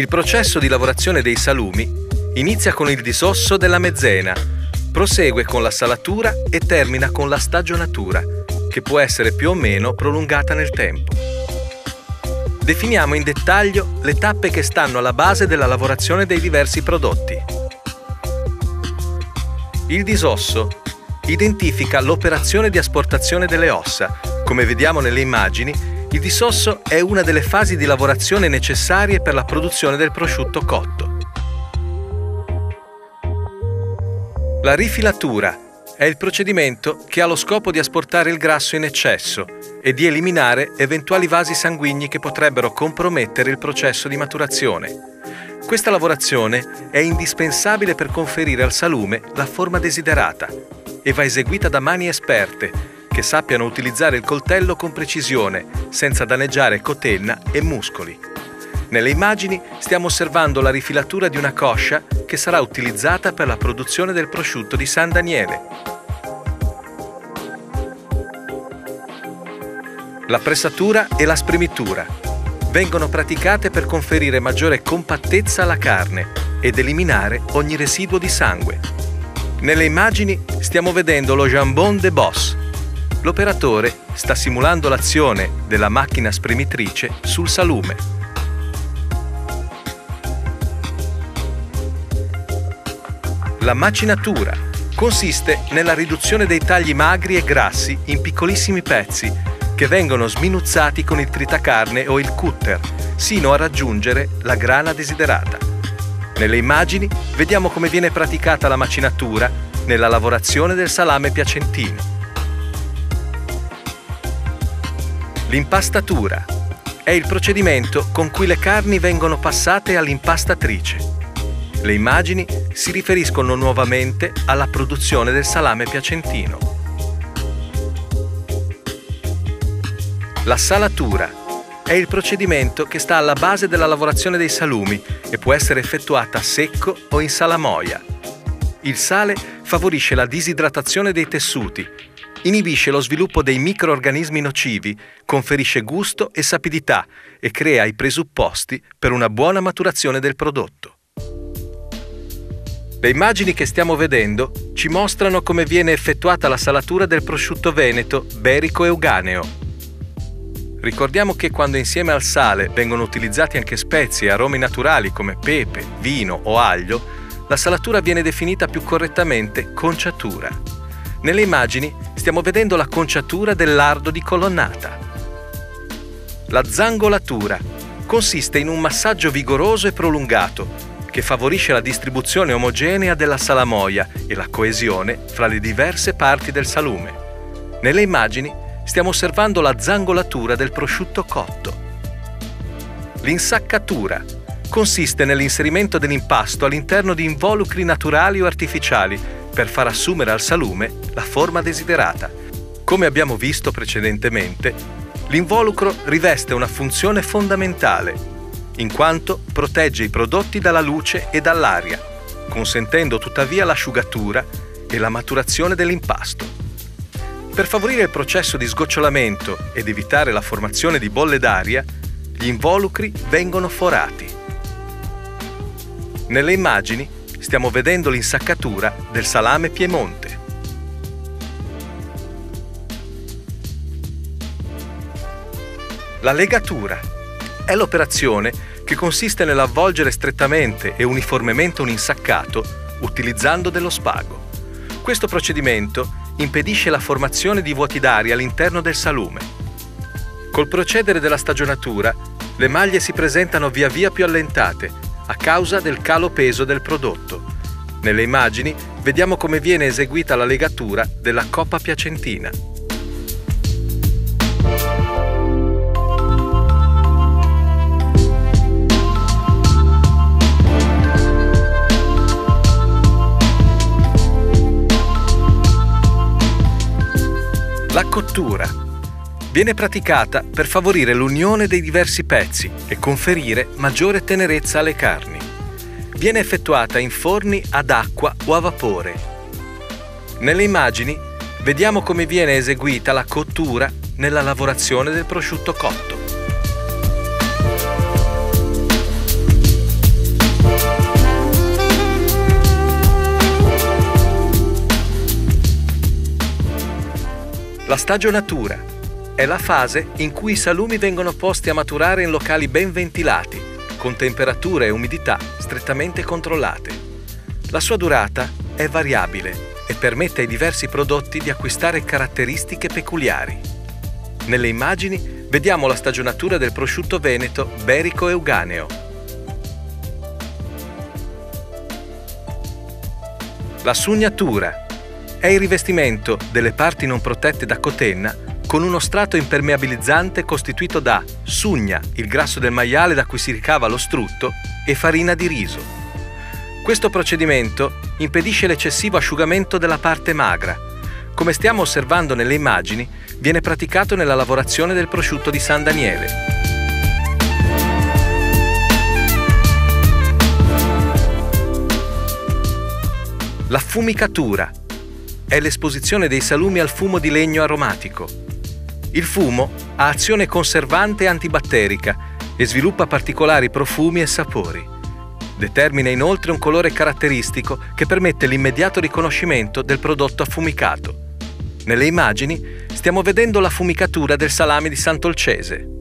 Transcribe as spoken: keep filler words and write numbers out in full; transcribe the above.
Il processo di lavorazione dei salumi inizia con il disosso della mezzena, prosegue con la salatura e termina con la stagionatura, che può essere più o meno prolungata nel tempo. Definiamo in dettaglio le tappe che stanno alla base della lavorazione dei diversi prodotti. Il disosso identifica l'operazione di asportazione delle ossa. Come vediamo nelle immagini, il disosso è una delle fasi di lavorazione necessarie per la produzione del prosciutto cotto. La rifilatura è il procedimento che ha lo scopo di asportare il grasso in eccesso e di eliminare eventuali vasi sanguigni che potrebbero compromettere il processo di maturazione. Questa lavorazione è indispensabile per conferire al salume la forma desiderata e va eseguita da mani esperte che sappiano utilizzare il coltello con precisione, senza danneggiare cotenna e muscoli. Nelle immagini stiamo osservando la rifilatura di una coscia che sarà utilizzata per la produzione del prosciutto di San Daniele. La pressatura e la spremitura vengono praticate per conferire maggiore compattezza alla carne ed eliminare ogni residuo di sangue. Nelle immagini stiamo vedendo lo jambon de Boss. L'operatore sta simulando l'azione della macchina spremitrice sul salume. La macinatura consiste nella riduzione dei tagli magri e grassi in piccolissimi pezzi che vengono sminuzzati con il tritacarne o il cutter, sino a raggiungere la grana desiderata. Nelle immagini vediamo come viene praticata la macinatura nella lavorazione del salame piacentino. L'impastatura è il procedimento con cui le carni vengono passate all'impastatrice. Le immagini si riferiscono nuovamente alla produzione del salame piacentino. La salatura è il procedimento che sta alla base della lavorazione dei salumi e può essere effettuata a secco o in salamoia. Il sale favorisce la disidratazione dei tessuti, inibisce lo sviluppo dei microrganismi nocivi, conferisce gusto e sapidità e crea i presupposti per una buona maturazione del prodotto. Le immagini che stiamo vedendo ci mostrano come viene effettuata la salatura del prosciutto veneto berico-euganeo. Ricordiamo che quando insieme al sale vengono utilizzati anche spezie e aromi naturali come pepe, vino o aglio, la salatura viene definita più correttamente conciatura. Nelle immagini stiamo vedendo la conciatura del lardo di colonnata. La zangolatura consiste in un massaggio vigoroso e prolungato che favorisce la distribuzione omogenea della salamoia e la coesione fra le diverse parti del salume. Nelle immagini stiamo osservando la zangolatura del prosciutto cotto. L'insaccatura consiste nell'inserimento dell'impasto all'interno di involucri naturali o artificiali per far assumere al salume la forma desiderata. Come abbiamo visto precedentemente, l'involucro riveste una funzione fondamentale, in quanto protegge i prodotti dalla luce e dall'aria, consentendo tuttavia l'asciugatura e la maturazione dell'impasto. Per favorire il processo di sgocciolamento ed evitare la formazione di bolle d'aria, gli involucri vengono forati. Nelle immagini stiamo vedendo l'insaccatura del salame Piemonte. La legatura è l'operazione che consiste nell'avvolgere strettamente e uniformemente un insaccato utilizzando dello spago. Questo procedimento impedisce la formazione di vuoti d'aria all'interno del salume. Col procedere della stagionatura, le maglie si presentano via via più allentate a causa del calo peso del prodotto. Nelle immagini vediamo come viene eseguita la legatura della Coppa Piacentina. La cottura viene praticata per favorire l'unione dei diversi pezzi e conferire maggiore tenerezza alle carni. Viene effettuata in forni ad acqua o a vapore. Nelle immagini vediamo come viene eseguita la cottura nella lavorazione del prosciutto cotto. stagionatura è la fase in cui i salumi vengono posti a maturare in locali ben ventilati, con temperature e umidità strettamente controllate. La sua durata è variabile e permette ai diversi prodotti di acquistare caratteristiche peculiari. Nelle immagini vediamo la stagionatura del prosciutto veneto berico-euganeo. La sugnatura è il rivestimento delle parti non protette da cotenna con uno strato impermeabilizzante costituito da sugna, il grasso del maiale da cui si ricava lo strutto, e farina di riso. Questo procedimento impedisce l'eccessivo asciugamento della parte magra. Come stiamo osservando nelle immagini, viene praticato nella lavorazione del prosciutto di San Daniele. La fumicatura è l'esposizione dei salumi al fumo di legno aromatico. Il fumo ha azione conservante e antibatterica e sviluppa particolari profumi e sapori. Determina inoltre un colore caratteristico che permette l'immediato riconoscimento del prodotto affumicato. Nelle immagini stiamo vedendo la fumicatura del salame di Sant'Olcese.